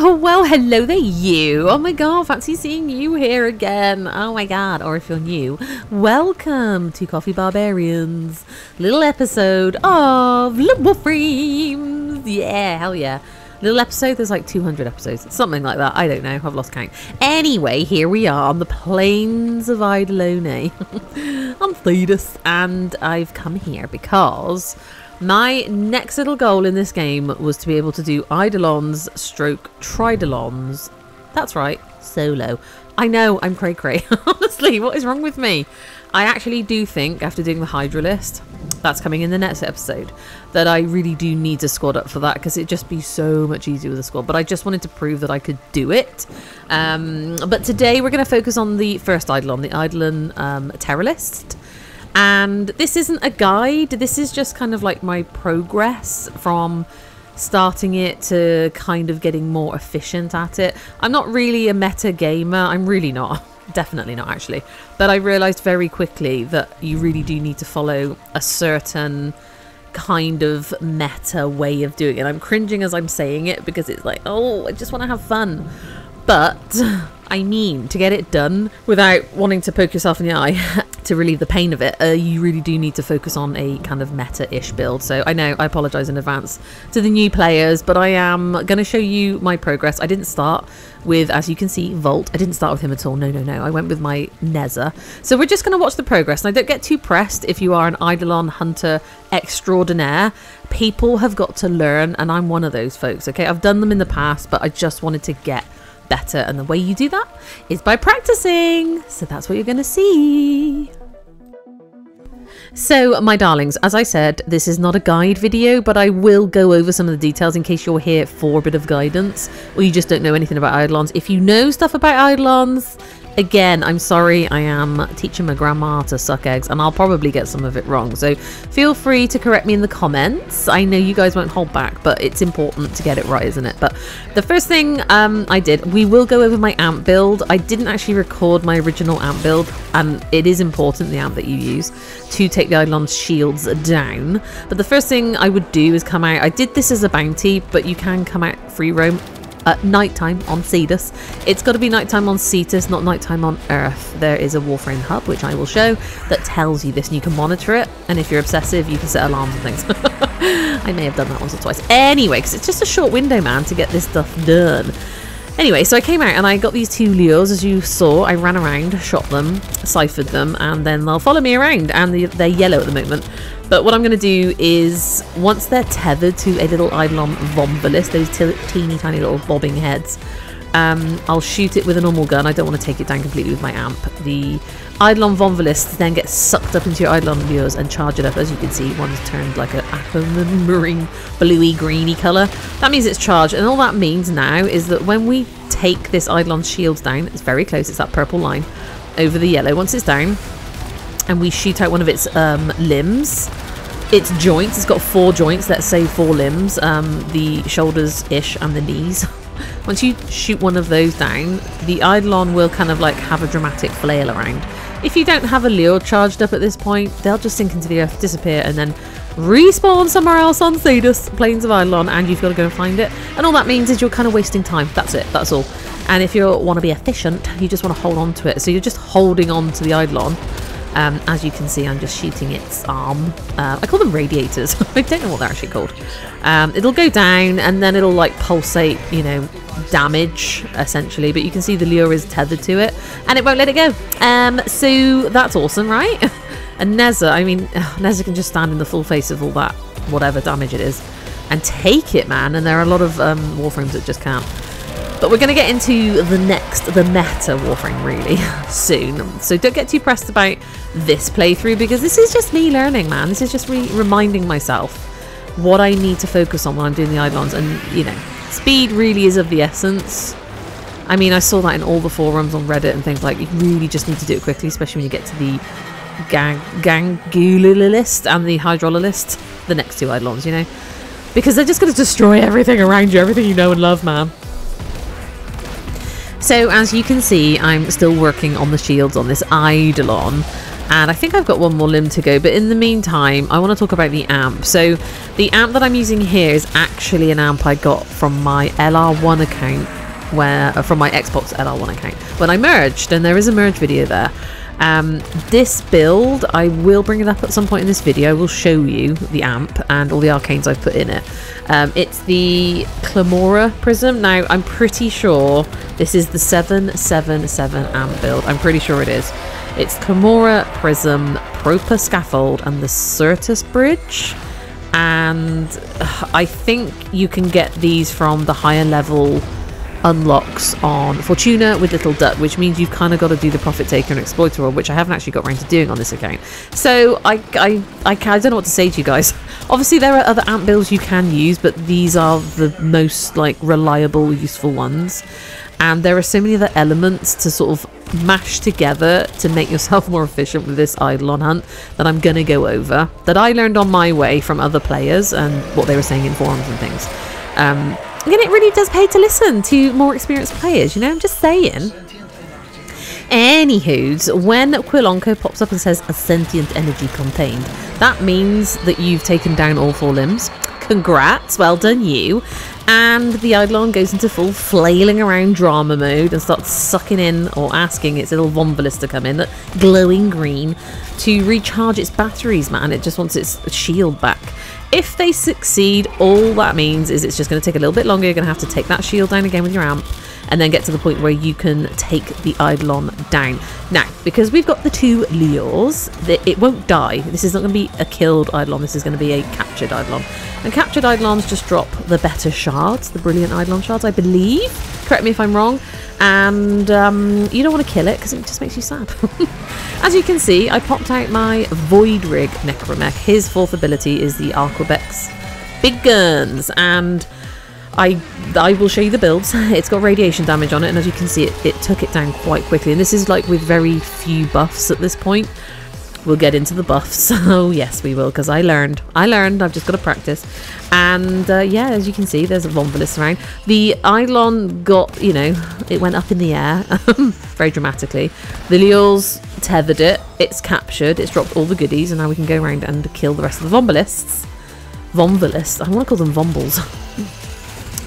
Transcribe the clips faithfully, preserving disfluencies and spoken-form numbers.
Oh, well, hello there, you. Oh my god, fancy seeing you here again. Oh my god, or if you're new, welcome to Coffee Barbarians. Little episode of Little Frames. Yeah, hell yeah. Little episode, there's like two hundred episodes. Something like that, I don't know, I've lost count. Anyway, here we are on the plains of Eidolon. I'm Cetus, and I've come here because my next little goal in this game was to be able to do Eidolons stroke Tridolons. That's right, solo. I know, I'm cray cray. Honestly, what is wrong with me? I actually do think, after doing the Hydrolyst, that's coming in the next episode, that I really do need to squad up for that because it'd just be so much easier with a squad. But I just wanted to prove that I could do it. Um, but today we're going to focus on the first Eidolon, the Eidolon um, Teralyst. And this isn't a guide, this is just kind of like my progress from starting it to kind of getting more efficient at it. I'm not really a meta gamer, I'm really not, definitely not actually. But I realised very quickly that you really do need to follow a certain kind of meta way of doing it. I'm cringing as I'm saying it because it's like, oh, I just want to have fun. But I mean, to get it done without wanting to poke yourself in the eye to relieve the pain of it, uh, you really do need to focus on a kind of meta-ish build. So I know I apologise in advance to the new players, but I am going to show you my progress. I didn't start with, as you can see, Volt. I didn't start with him at all. No, no, no. I went with my Neza. So we're just going to watch the progress. And I don't get too pressed if you are an Eidolon hunter extraordinaire. People have got to learn, and I'm one of those folks, okay? I've done them in the past, but I just wanted to get better, and the way you do that is by practicing, so that's what you're gonna see. So my darlings, as I said, this is not a guide video, but I will go over some of the details in case you're here for a bit of guidance or you just don't know anything about Eidolons. If you know stuff about Eidolons, again, I'm sorry, I am teaching my grandma to suck eggs and I'll probably get some of it wrong, so feel free to correct me in the comments. I know you guys won't hold back, but it's important to get it right, isn't it? But the first thing um, I did, we will go over my amp build. I didn't actually record my original amp build, and it is important, the amp that you use, to take the Eidolon's shields down. But the first thing I would do is come out. I did this as a bounty, but you can come out free roam at nighttime on Cetus. It's got to be nighttime on Cetus, not nighttime on Earth. There is a Warframe hub, which I will show, that tells you this, and you can monitor it. And if you're obsessive, you can set alarms and things. I may have done that once or twice. Anyway, because it's just a short window, man, to get this stuff done. Anyway, so I came out and I got these two Leos, as you saw. I ran around, shot them, ciphered them, and then they'll follow me around. And they're yellow at the moment. But what I'm going to do is, once they're tethered to a little Eidolon Vomvalyst, those teeny tiny little bobbing heads, um, I'll shoot it with a normal gun. I don't want to take it down completely with my amp. The Eidolon Vomvalyst then gets sucked up into your Eidolon Leos and charge it up. As you can see, one's turned like an aquamarine, bluey, greeny colour. That means it's charged, and all that means now is that when we take this Eidolon shields down, it's very close, it's that purple line over the yellow. Once it's down, and we shoot out one of its um, limbs, its joints, it's got four joints, let's say four limbs, um, the shoulders-ish and the knees. Once you shoot one of those down, the Eidolon will kind of like have a dramatic flail around. If you don't have a Leo charged up at this point, they'll just sink into the earth, disappear, and then respawn somewhere else on Cetus, Plains of Eidolon, and you've got to go and find it. And all that means is you're kind of wasting time. That's it. That's all. And if you want to be efficient, you just want to hold on to it. So you're just holding on to the Eidolon. Um, as you can see, I'm just shooting its arm. Uh, I call them radiators. I don't know what they're actually called. Um, it'll go down and then it'll like pulsate, you know, damage essentially. But you can see the lure is tethered to it and it won't let it go. Um, so that's awesome, right? And Neza, I mean, Neza can just stand in the full face of all that, whatever damage it is, and take it, man. And there are a lot of um, Warframes that just can't. But we're going to get into the next, the meta Warframe really soon. So don't get too pressed about this playthrough because this is just me learning, man. This is just me reminding myself what I need to focus on when I'm doing the Eidolons. And, you know, speed really is of the essence. I mean, I saw that in all the forums on Reddit and things like, you really just need to do it quickly, especially when you get to the gang Gangulilist and the Hydrolylist, the next two Eidolons, you know. Because they're just going to destroy everything around you, everything you know and love, man. So as you can see, I'm still working on the shields on this Eidolon. And I think I've got one more limb to go, but in the meantime I want to talk about the amp. So the amp that I'm using here is actually an amp I got from my L R one account, where from my Xbox L R one account when I merged, and there is a merge video there. Um, this build, I will bring it up at some point in this video. I will show you the amp and all the arcanes I've put in it. Um, it's the Klamora Prism. Now, I'm pretty sure this is the seven seven seven amp build. I'm pretty sure it is. It's Klamora Prism, Proper Scaffold, and the Surtis Bridge. And I think you can get these from the higher level unlocks on Fortuna with Little Duck, which means you've kind of got to do the Profit Taker and Exploiter, which I haven't actually got around to doing on this account. So I, I, I, I don't know what to say to you guys. Obviously there are other amp builds you can use, but these are the most like reliable, useful ones. And there are so many other elements to sort of mash together to make yourself more efficient with this Eidolon hunt that I'm going to go over, that I learned on my way from other players and what they were saying in forums and things. Um, And it really does pay to listen to more experienced players, you know, I'm just saying. Anywho's, when Quill Onkko pops up and says a sentient energy contained, that means that you've taken down all four limbs. Congrats, well done you. And the Eidolon goes into full flailing around drama mode and starts sucking in, or asking its little Vomvalyst to come in, glowing green, to recharge its batteries, man. It just wants its shield back. If they succeed, all that means is it's just going to take a little bit longer. You're going to have to take that shield down again with your amp and then get to the point where you can take the Eidolon down. Now, because we've got the two Leos, it won't die. This is not going to be a killed Eidolon. This is going to be a captured Eidolon. And captured Eidolons just drop the better shards, the brilliant Eidolon shards, I believe. Correct me if I'm wrong. And um, you don't want to kill it because it just makes you sad. As you can see, I popped out my Void Rig Necromech. His fourth ability is the Arquebex Big Guns, and I I will show you the builds. It's got radiation damage on it, and as you can see, it, it took it down quite quickly. And this is like with very few buffs at this point. We'll get into the buffs. Oh yes, we will, because I learned. I learned. I've just got to practice. And uh, yeah, as you can see, there's a Vomvalyst around. The Eidolon got, you know, it went up in the air very dramatically. The Leos tethered it. It's captured. It's dropped all the goodies, and now we can go around and kill the rest of the Vomvalysts. Vomvalysts. I want to call them Vombles.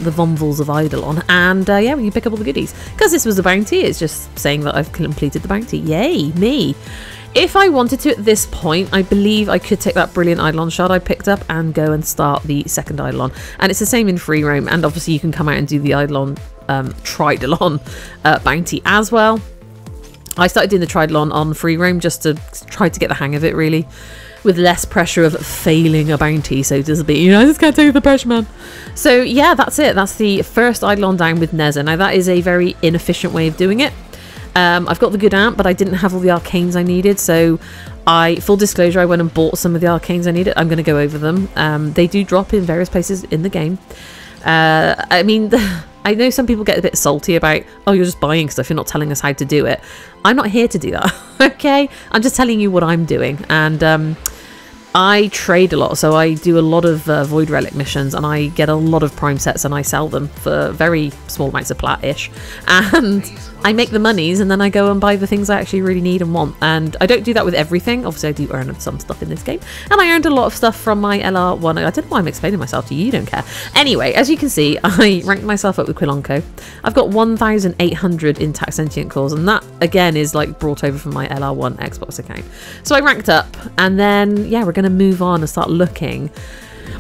The Vomvals of Eidolon. And uh, yeah, we can pick up all the goodies. Because this was a bounty, it's just saying that I've completed the bounty. Yay, me. If I wanted to at this point, I believe I could take that brilliant Eidolon shard I picked up and go and start the second Eidolon. And it's the same in free roam. And obviously you can come out and do the Eidolon um, Tridolon uh, bounty as well. I started doing the Tridolon on free roam just to try to get the hang of it, really, with less pressure of failing a bounty. So just be, you know, I just can't take the pressure, man. So yeah, that's it. That's the first Eidolon down with Neza. Now that is a very inefficient way of doing it. Um, I've got the good amp, but I didn't have all the arcanes I needed, so I, full disclosure, I went and bought some of the arcanes I needed. I'm going to go over them. Um, they do drop in various places in the game. Uh, I mean, I know some people get a bit salty about, oh, you're just buying stuff, you're not telling us how to do it. I'm not here to do that, okay? I'm just telling you what I'm doing, and um, I trade a lot, so I do a lot of uh, Void Relic missions, and I get a lot of Prime sets, and I sell them for very small amounts of plat-ish. And I make the monies, and then I go and buy the things I actually really need and want. And I don't do that with everything. Obviously, I do earn some stuff in this game. And I earned a lot of stuff from my L R one. I don't know why I'm explaining myself to you. You don't care. Anyway, as you can see, I ranked myself up with Quilonko. I've got one thousand eight hundred intact sentient cores, and that, again, is like brought over from my L R one Xbox account. So I ranked up, and then, yeah, we're going to move on and start looking.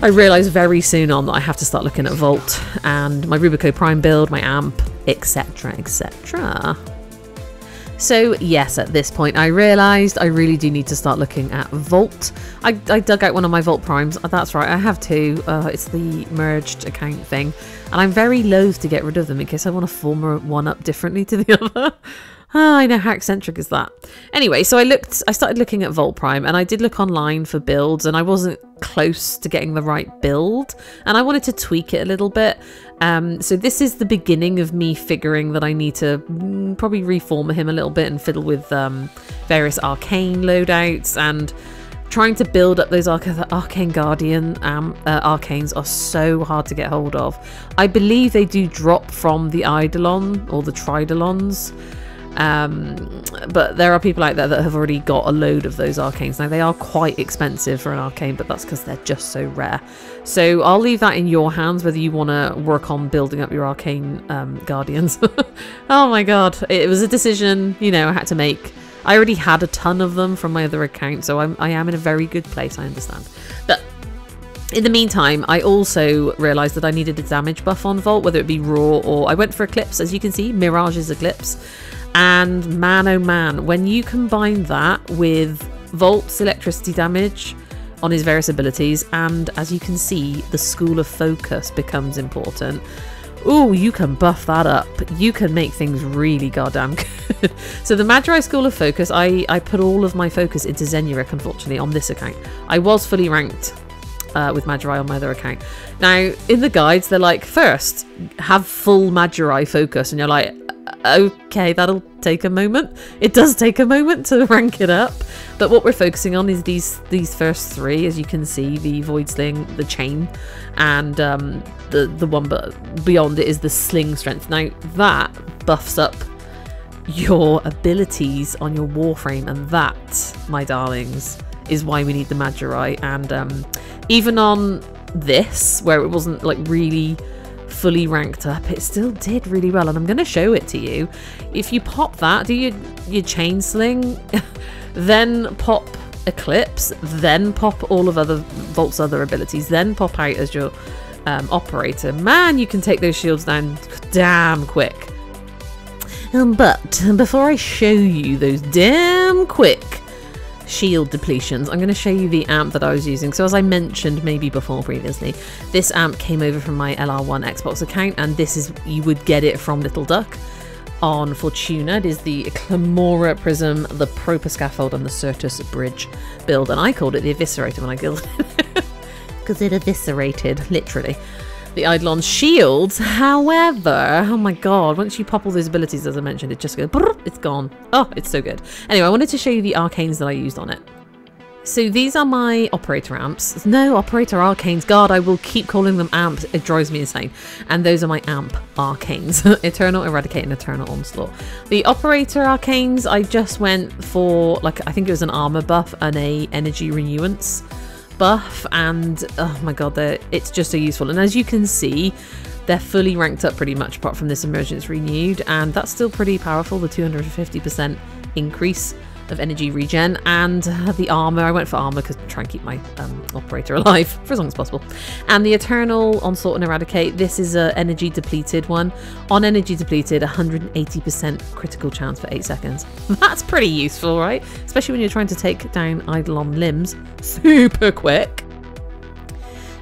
I realised very soon on that I have to start looking at Volt and my Rubico Prime build, my amp, etc, et cetera. So yes, at this point I realised I really do need to start looking at Volt. I, I dug out one of my Volt Primes. That's right, I have two. Uh, it's the merged account thing, and I'm very loath to get rid of them in case I want to form one up differently to the other. Ah, I know, how eccentric is that? Anyway, so I looked, I started looking at Volt Prime, and I did look online for builds, and I wasn't close to getting the right build, and I wanted to tweak it a little bit. Um, so this is the beginning of me figuring that I need to probably reformer him a little bit and fiddle with um, various arcane loadouts, and trying to build up those arc Arcane Guardian um, uh, arcanes are so hard to get hold of. I believe they do drop from the Eidolon or the Tridolons. Um, but there are people out there that have already got a load of those arcanes. Now, they are quite expensive for an arcane, but that's because they're just so rare. So I'll leave that in your hands, whether you want to work on building up your arcane um, guardians. Oh my god, it was a decision, you know, I had to make. I already had a ton of them from my other account, so I'm, I am in a very good place, I understand. But in the meantime, I also realised that I needed a damage buff on Volt, whether it be raw or... I went for Eclipse, as you can see, Mirage's Eclipse. And man, oh man, when you combine that with Volt's electricity damage on his various abilities, and as you can see, the School of Focus becomes important. Ooh, you can buff that up. You can make things really goddamn good. So the Madurai School of Focus, I, I put all of my focus into Zenurik, unfortunately, on this account. I was fully ranked uh, with Madurai on my other account. Now, in the guides, they're like, first, have full Madurai focus, and you're like... Okay, that'll take a moment. It does take a moment to rank it up, but what we're focusing on is these these first three, as you can see, the Void Sling, the Chain, and um, the, the one but beyond it is the Sling Strength. Now, that buffs up your abilities on your Warframe, and that, my darlings, is why we need the Madurai. And um, even on this, where it wasn't like really... fully ranked up, it still did really well, and I'm going to show it to you. If you pop that, do your, your chain sling, then pop Eclipse, then pop all of other Volt's other abilities, then pop out as your um, operator, man, you can take those shields down damn quick. Um, but before I show you those damn quick shield depletions, I'm going to show you the amp that I was using. So as I mentioned maybe before previously, this amp came over from my L R one Xbox account, and this is, you would get it from Little Duck on Fortuna. It is the Klamora Prism, the Proper Scaffold, and the Surtis Bridge build, and I called it the Eviscerator when I built it because it eviscerated, literally, the Eidolon shields. However, oh my god, once you pop all those abilities, as I mentioned, it just goes, it's gone. Oh, it's so good. Anyway, I wanted to show you the arcanes that I used on it. So these are my operator amps. No, operator arcanes. God, I will keep calling them amps. It drives me insane. And those are my amp arcanes. Eternal Eradicate and Eternal Onslaught. The operator arcanes, I just went for, like, I think it was an armor buff and a energy renewance buff, and oh my god, it's just so useful. And as you can see, they're fully ranked up pretty much, apart from this Emergence Renewed, and that's still pretty powerful, the two hundred fifty percent increase of energy regen. And the armor, I went for armor because I try and keep my um, operator alive for as long as possible. And the Eternal Onslaught and Eradicate, this is a energy depleted one. On energy depleted, one hundred eighty percent critical chance for eight seconds. That's pretty useful, right? Especially when you're trying to take down Eidolon limbs super quick.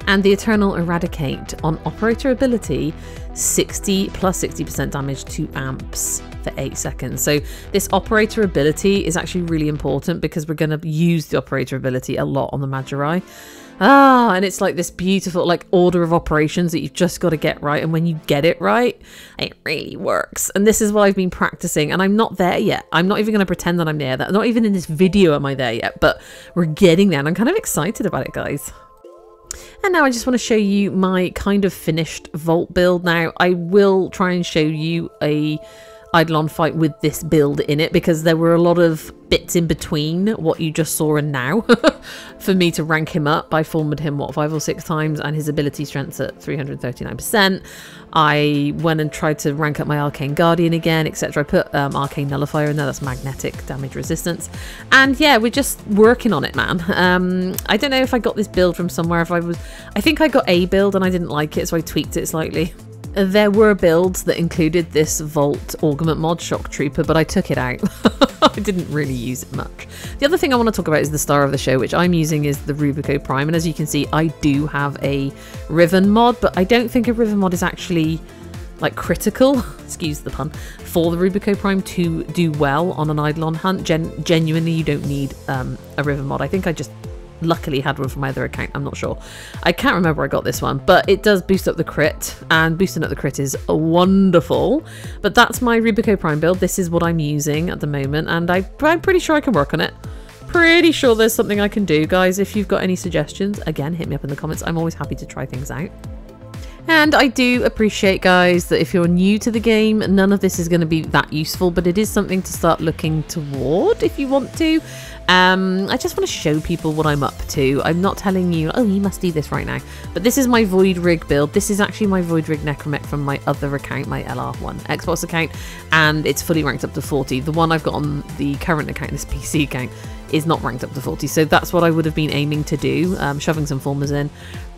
And the Eternal Eradicate, on operator ability, sixty plus sixty percent damage to amps for eight seconds. So this operator ability is actually really important because we're going to use the operator ability a lot on the Madurai. Ah, and it's like this beautiful like order of operations that you've just got to get right, and when you get it right, it really works. And this is what I've been practicing, and I'm not there yet. I'm not even going to pretend that I'm there. That, not even in this video am I there yet, but we're getting there, and I'm kind of excited about it, guys. And now I just want to show you my kind of finished Volt build. Now, I will try and show you a Eidolon fight with this build in it, because there were a lot of bits in between what you just saw and now for me to rank him up. I formed him, what, five or six times, and his ability strength's at three hundred thirty-nine percent. I went and tried to rank up my Arcane Guardian again, etc. I put um, Arcane Nullifier in there, that's magnetic damage resistance. And yeah, we're just working on it, man. um I don't know if I got this build from somewhere. If I was, I think I got a build and I didn't like it, so I tweaked it slightly. There were builds that included this Volt Augment mod, Shock Trooper, but I took it out. I didn't really use it much. The other thing I want to talk about is the star of the show, which I'm using is the Rubico Prime. And as you can see, I do have a Riven mod, but I don't think a Riven mod is actually like critical, excuse the pun, for the Rubico Prime to do well on an Eidolon hunt. Gen genuinely, you don't need um, a Riven mod. I think I just... luckily had one from my other account, I'm not sure. I can't remember I got this one, but it does boost up the crit, and boosting up the crit is wonderful. But that's my Rubico Prime build. This is what I'm using at the moment, and I, I'm pretty sure I can work on it. Pretty sure there's something I can do, guys. If you've got any suggestions, again, hit me up in the comments. I'm always happy to try things out. And I do appreciate, guys, that if you're new to the game, none of this is going to be that useful, but it is something to start looking toward if you want to. Um, I just want to show people what I'm up to. I'm not telling you, oh, you must do this right now. But this is my Void Rig build. This is actually my Void Rig Necromech from my other account, my L R one Xbox account, and it's fully ranked up to forty. The one I've got on the current account, this P C account, is not ranked up to forty, so that's what I would have been aiming to do, um, shoving some formers in,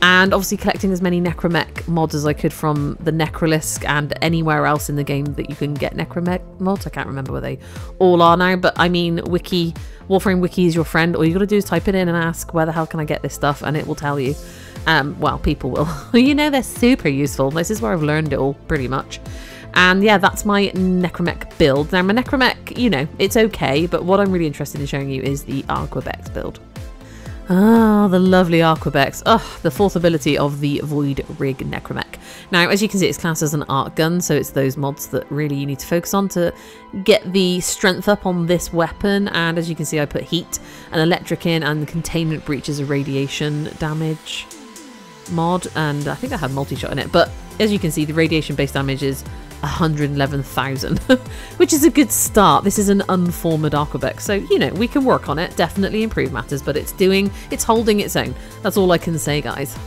and obviously collecting as many Necromech mods as I could from the Necrolisk and anywhere else in the game that you can get Necromech mods. I can't remember where they all are now, but I mean, wiki, Warframe wiki is your friend. All you gotta do is type it in and ask, where the hell can I get this stuff, and it will tell you. Um, well, people will. You know, they're super useful. This is where I've learned it all, pretty much. And yeah, that's my Necromech build. Now, my Necromech, you know, it's okay, but what I'm really interested in showing you is the Arquebex build. Ah, the lovely Arquebex. Oh, the fourth ability of the Void Rig Necromech. Now, as you can see, it's classed as an arc gun, so it's those mods that really you need to focus on to get the strength up on this weapon. And as you can see, I put heat and electric in, and the containment breach is a radiation damage mod, and I think I had multi-shot in it, but as you can see, the radiation based damage is one hundred eleven thousand, which is a good start. This is an unformed Arquebex, so you know, we can work on it, definitely improve matters, but it's doing, it's holding its own. That's all I can say, guys.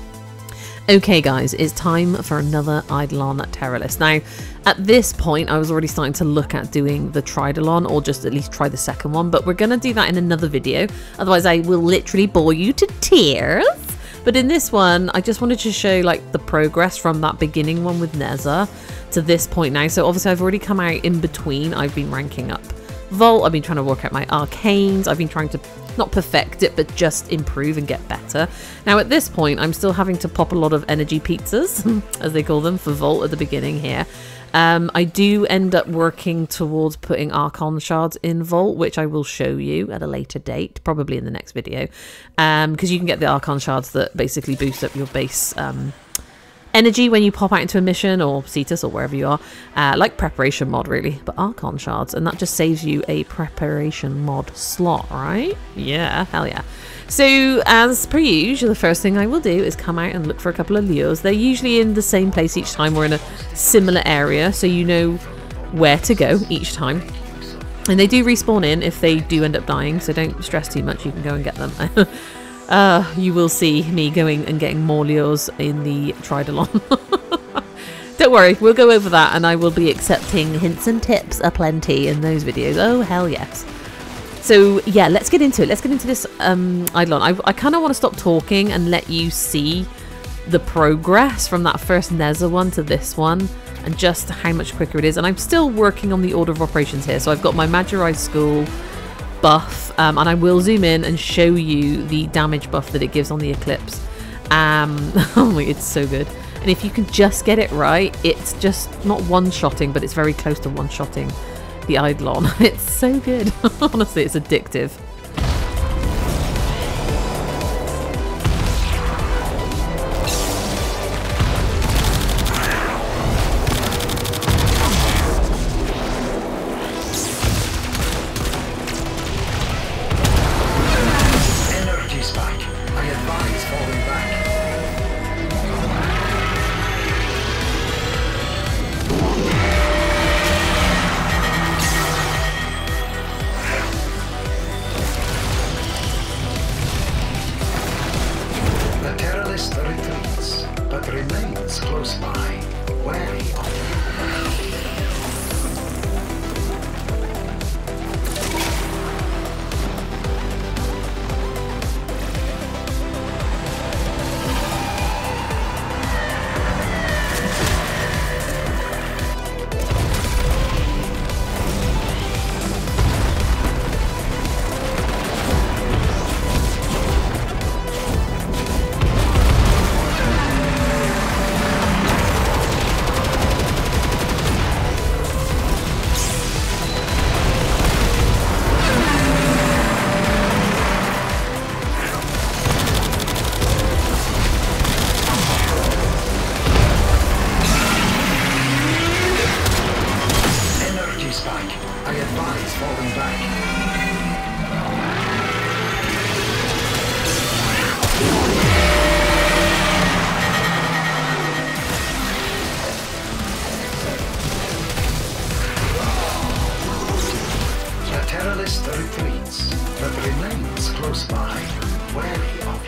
Okay, guys, it's time for another Eidolon Teralyst. Now, at this point, I was already starting to look at doing the Tridolon, or just at least try the second one, but we're going to do that in another video. Otherwise, I will literally bore you to tears. But in this one, I just wanted to show like the progress from that beginning one with Neza to this point now. So obviously I've already come out in between. I've been ranking up Volt. I've been trying to work out my arcanes. I've been trying to not perfect it, but just improve and get better. Now at this point, I'm still having to pop a lot of energy pizzas, as they call them, for Volt at the beginning here. Um, I do end up working towards putting Archon Shards in Volt, which I will show you at a later date, probably in the next video, because um, you can get the Archon Shards that basically boost up your base um, energy when you pop out into a mission or Cetus or wherever you are, uh, like preparation mod really, but Archon Shards, and that just saves you a preparation mod slot, right? Yeah, hell yeah. So as per usual, the first thing I will do is come out and look for a couple of Leos. They're usually in the same place each time, or in a similar area, so you know where to go each time. And they do respawn in if they do end up dying, so don't stress too much, you can go and get them. Uh, you will see me going and getting more Leos in the Tridolon. Don't worry, we'll go over that, and I will be accepting hints and tips aplenty in those videos. Oh, hell yes. So yeah, let's get into it. Let's get into this um, Eidolon. I, I kind of want to stop talking and let you see the progress from that first Neza one to this one, and just how much quicker it is. And I'm still working on the order of operations here. So I've got my Madurai school buff, um, and I will zoom in and show you the damage buff that it gives on the Eclipse. Um, oh my, it's so good. And if you can just get it right, it's just not one-shotting, but it's very close to one-shotting the Eidolon. It's so good. Honestly, it's addictive. close by, wary of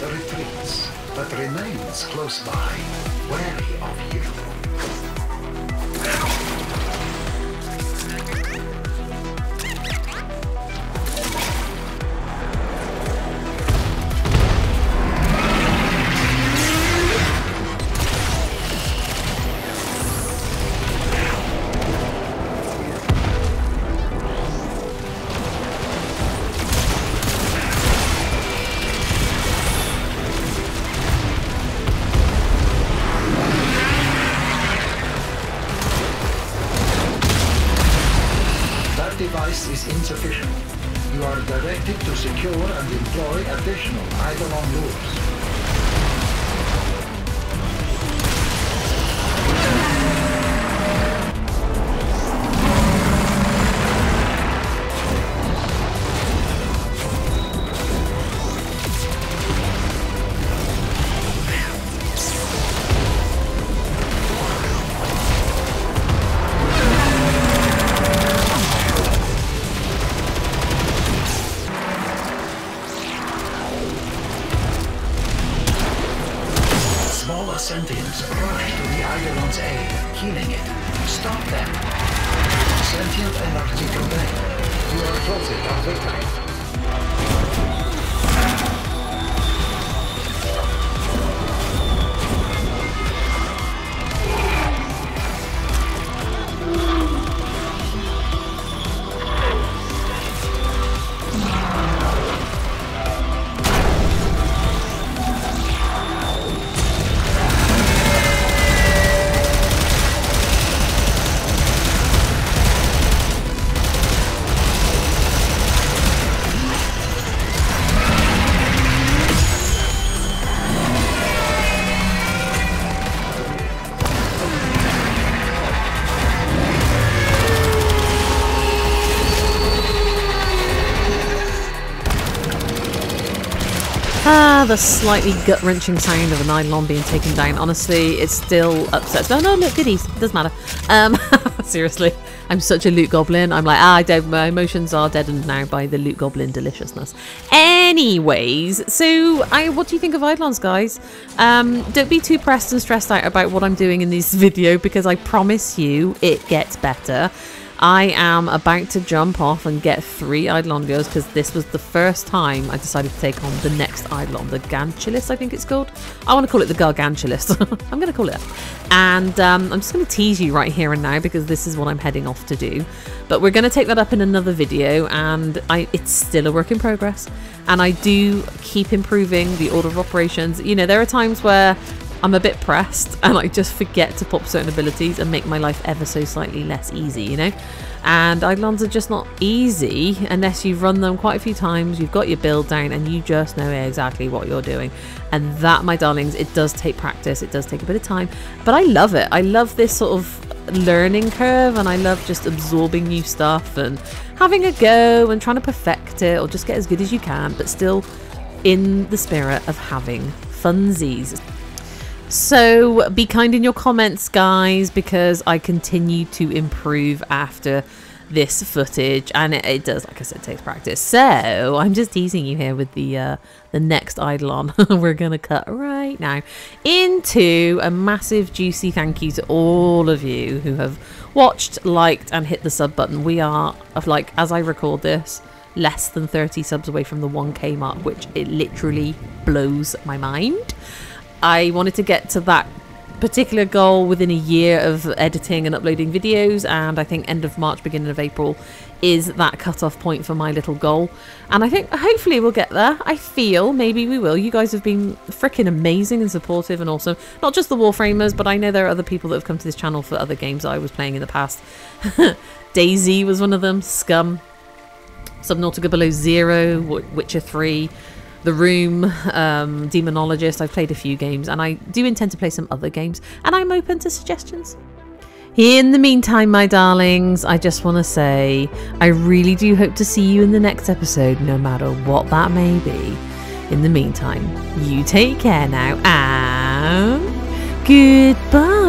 retreats, but remains close by, wary of you. Is insufficient. You are directed to secure and employ additional Eidolon lures. Sentients rush to the Eidolon's aid, healing it. Stop them. Sentient energy contained. You are closer to victory. The slightly gut-wrenching sound of an Eidolon being taken down, honestly, it still upsets me. Oh no, look, goodies, it doesn't matter. Um, seriously, I'm such a loot goblin. I'm like, ah, I don't, my emotions are deadened now by the loot goblin deliciousness. Anyways, so I, what do you think of Eidolons, guys? Um, don't be too pressed and stressed out about what I'm doing in this video, because I promise you it gets better. I am about to jump off and get three Eidolon lures, because this was the first time I decided to take on the next Eidolon, the Gargantulus, I think it's called. I want to call it the Gargantulus. I'm going to call it that. And um, I'm just going to tease you right here and now, because this is what I'm heading off to do. But we're going to take that up in another video, and I, it's still a work in progress. And I do keep improving the order of operations. You know, there are times where I'm a bit pressed and I just forget to pop certain abilities and make my life ever so slightly less easy, you know? And Eidolons are just not easy unless you've run them quite a few times, you've got your build down, and you just know exactly what you're doing. And that, my darlings, it does take practice, it does take a bit of time, but I love it. I love this sort of learning curve, and I love just absorbing new stuff and having a go and trying to perfect it or just get as good as you can, but still in the spirit of having funsies. So be kind in your comments, guys, because I continue to improve after this footage, and it, it does, like I said, takes practice. So I'm just teasing you here with the uh, the next Eidolon. We're gonna cut right now into a massive juicy thank you to all of you who have watched, liked, and hit the sub button. We are, of like, as I record this, less than thirty subs away from the one K mark, which it literally blows my mind. I wanted to get to that particular goal within a year of editing and uploading videos, and I think end of March, beginning of April is that cutoff point for my little goal, and I think hopefully we'll get there. I feel maybe we will. You guys have been freaking amazing and supportive, and also not just the Warframers, but I know there are other people that have come to this channel for other games that I was playing in the past. Daisy was one of them, Scum, Subnautica Below Zero, Witcher three, The Room, um, Demonologist. I've played a few games, and I do intend to play some other games, and I'm open to suggestions. In the meantime, my darlings, I just want to say I really do hope to see you in the next episode, no matter what that may be. In the meantime, you take care now, and goodbye.